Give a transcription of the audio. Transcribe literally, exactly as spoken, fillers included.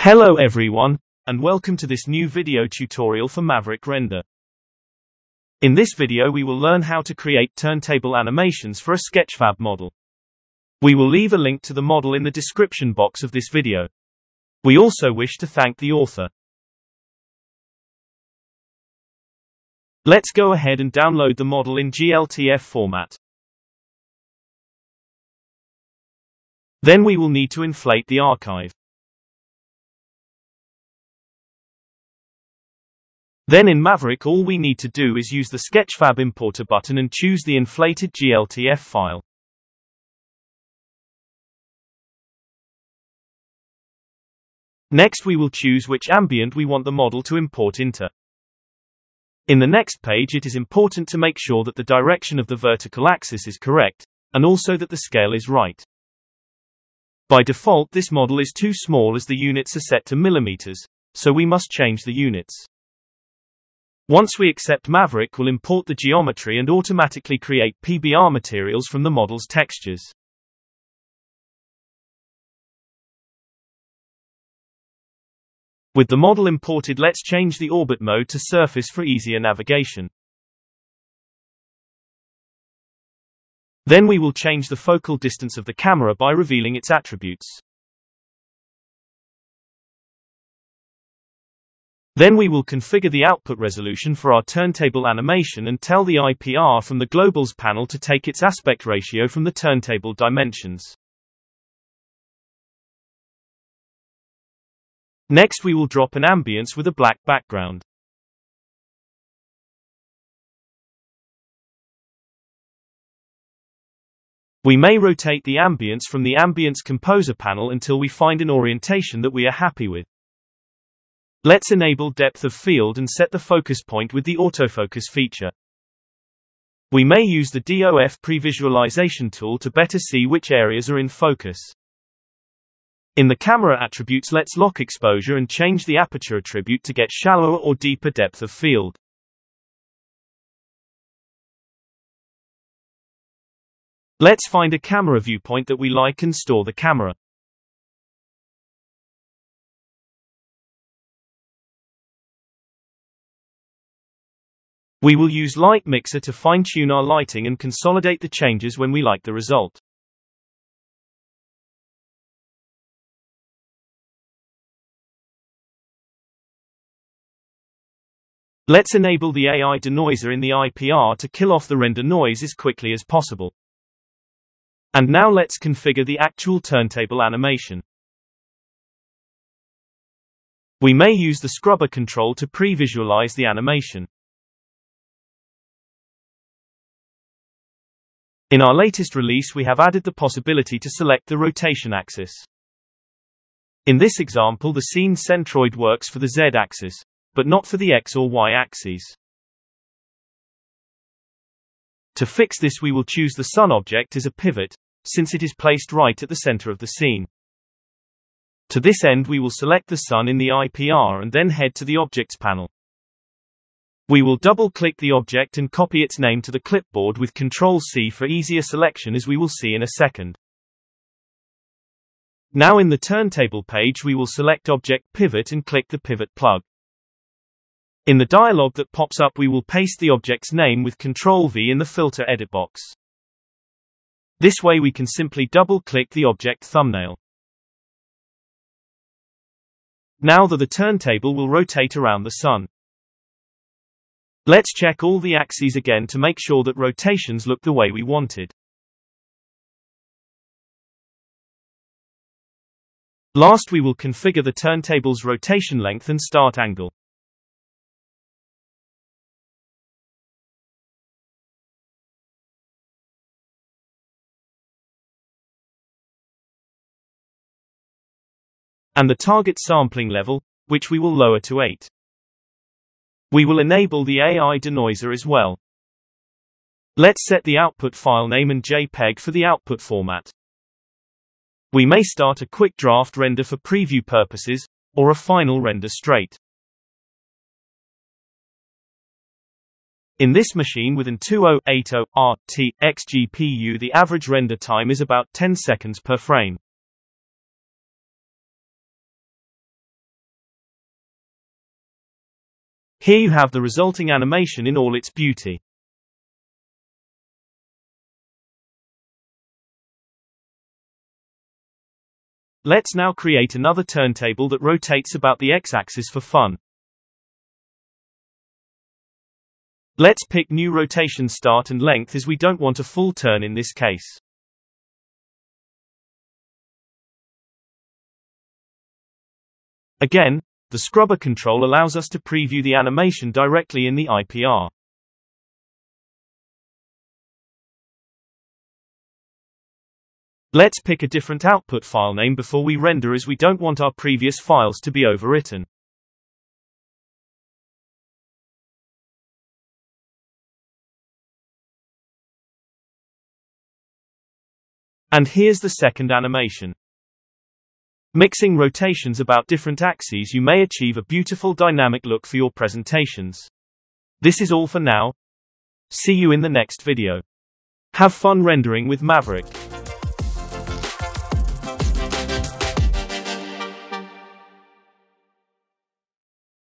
Hello everyone, and welcome to this new video tutorial for Maverick Render. In this video we will learn how to create turntable animations for a Sketchfab model. We will leave a link to the model in the description box of this video. We also wish to thank the author. Let's go ahead and download the model in G L T F format. Then we will need to inflate the archive. Then in Maverick all we need to do is use the Sketchfab importer button and choose the inflated G L T F file. Next we will choose which ambient we want the model to import into. In the next page it is important to make sure that the direction of the vertical axis is correct, and also that the scale is right. By default this model is too small as the units are set to millimeters, so we must change the units. Once we accept, Maverick will import the geometry and automatically create P B R materials from the model's textures. With the model imported, let's change the orbit mode to surface for easier navigation. Then we will change the focal distance of the camera by revealing its attributes. Then we will configure the output resolution for our turntable animation and tell the I P R from the Globals panel to take its aspect ratio from the turntable dimensions. Next we will drop an ambience with a black background. We may rotate the ambience from the Ambience Composer panel until we find an orientation that we are happy with. Let's enable depth of field and set the focus point with the autofocus feature. We may use the D O F pre-visualization tool to better see which areas are in focus. In the camera attributes, let's lock exposure and change the aperture attribute to get shallower or deeper depth of field. Let's find a camera viewpoint that we like and store the camera. We will use Light Mixer to fine-tune our lighting and consolidate the changes when we like the result. Let's enable the A I denoiser in the I P R to kill off the render noise as quickly as possible. And now let's configure the actual turntable animation. We may use the scrubber control to pre-visualize the animation. In our latest release we have added the possibility to select the rotation axis. In this example the scene centroid works for the Z-axis, but not for the X or Y axes. To fix this we will choose the sun object as a pivot, since it is placed right at the center of the scene. To this end we will select the sun in the I P R and then head to the Objects panel. We will double-click the object and copy its name to the clipboard with control C for easier selection, as we will see in a second. Now in the turntable page we will select Object Pivot and click the pivot plug. In the dialog that pops up we will paste the object's name with control V in the filter edit box. This way we can simply double-click the object thumbnail. Now that the turntable will rotate around the sun. Let's check all the axes again to make sure that rotations look the way we wanted. Last, we will configure the turntable's rotation length and start angle. And the target sampling level, which we will lower to eight. We will enable the A I denoiser as well. Let's set the output file name and JPEG for the output format. We may start a quick draft render for preview purposes, or a final render straight. In this machine with an twenty eighty R T X G P U, the average render time is about ten seconds per frame. Here you have the resulting animation in all its beauty. Let's now create another turntable that rotates about the x-axis for fun. Let's pick new rotation start and length as we don't want a full turn in this case. Again, the scrubber control allows us to preview the animation directly in the I P R. Let's pick a different output file name before we render as we don't want our previous files to be overwritten. And here's the second animation. Mixing rotations about different axes, you may achieve a beautiful dynamic look for your presentations. This is all for now. See you in the next video. Have fun rendering with Maverick.